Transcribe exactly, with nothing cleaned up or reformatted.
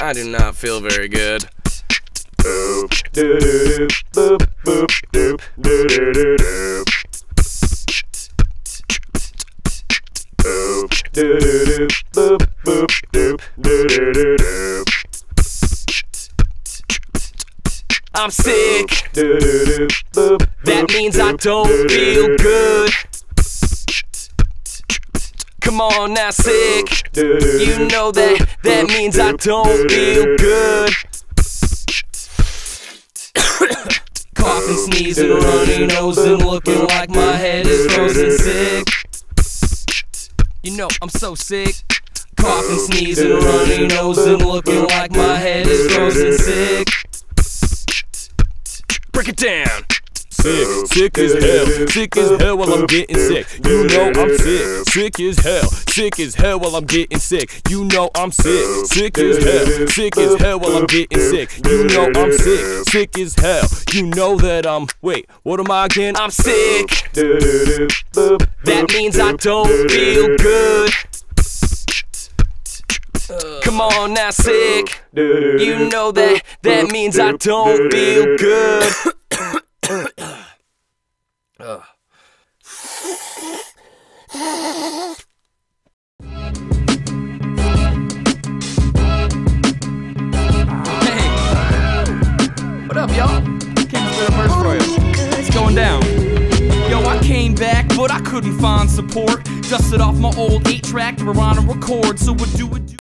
I do not feel very good. Boop, doo doo boop, boop, doop, doo doo doo doo. Boop, doo doo doo, boop, boop, doop, doo doo doo doo. I'm sick. Doo doo doo, boop. That means I don't feel good. Come on now, sick. You know that. That means I don't feel good. Coughing, sneezing, runny nose, and looking like my head is frozen sick. You know I'm so sick. Coughing, sneezing, runny nose, and looking like my head is frozen sick. Break it down. Sick, sick as hell, sick as hell while I'm getting sick. You know I'm sick, sick as hell, sick as hell while I'm getting sick. You know I'm sick, sick as hell, sick as hell while I'm getting sick. You know I'm sick, sick as hell. You know that I'm, wait, what am I again? I'm sick. That means I don't feel good. Come on now, sick. You know that, that means I don't feel good. Ugh. Hey, what up, y'all? Came to spit a verse for you. It's going down. Yo, I came back, but I couldn't find support. Dusted off my old eight track that we're on to record, so we'll do it.